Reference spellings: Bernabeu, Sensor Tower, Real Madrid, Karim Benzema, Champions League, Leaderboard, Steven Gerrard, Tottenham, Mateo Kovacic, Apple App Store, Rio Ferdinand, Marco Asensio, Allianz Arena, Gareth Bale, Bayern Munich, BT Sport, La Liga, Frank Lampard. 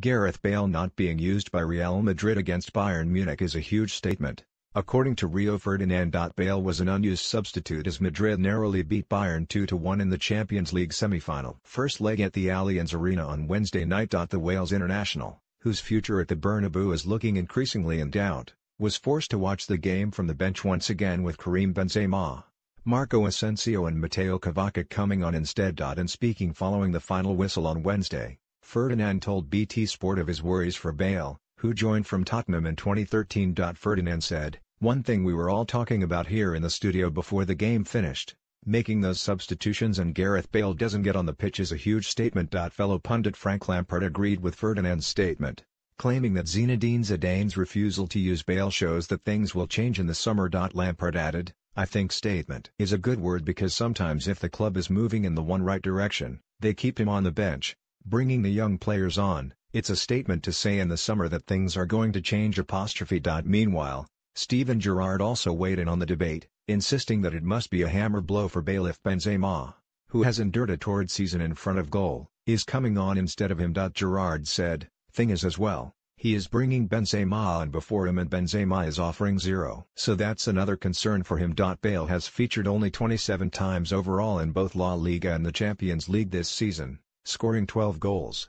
Gareth Bale not being used by Real Madrid against Bayern Munich is a huge statement. According to Rio Ferdinand, Bale was an unused substitute as Madrid narrowly beat Bayern 2-1 in the Champions League semi-final. First leg at the Allianz Arena on Wednesday night. The Wales international, whose future at the Bernabeu is looking increasingly in doubt, was forced to watch the game from the bench once again, with Karim Benzema, Marco Asensio and Mateo Kovacic coming on instead. In speaking following the final whistle on Wednesday, Ferdinand told BT Sport of his worries for Bale, who joined from Tottenham in 2013. Ferdinand said, "One thing we were all talking about here in the studio before the game finished, making those substitutions and Gareth Bale doesn't get on the pitch is a huge statement." Fellow pundit Frank Lampard agreed with Ferdinand's statement, claiming that Zinedine Zidane's refusal to use Bale shows that things will change in the summer. Lampard added, "I think statement is a good word because sometimes if the club is moving in the right direction, they keep him on the bench. Bringing the young players on, it's a statement to say in the summer that things are going to change." Meanwhile, Steven Gerrard also weighed in on the debate, insisting that it must be a hammer blow for Bale if Benzema, who has endured a torrid season in front of goal, is coming on instead of him. Gerrard said, "Thing is as well, he is bringing Benzema on before him and Benzema is offering zero. So that's another concern for him." Bale has featured only 27 times overall in both La Liga and the Champions League this season, scoring 12 goals.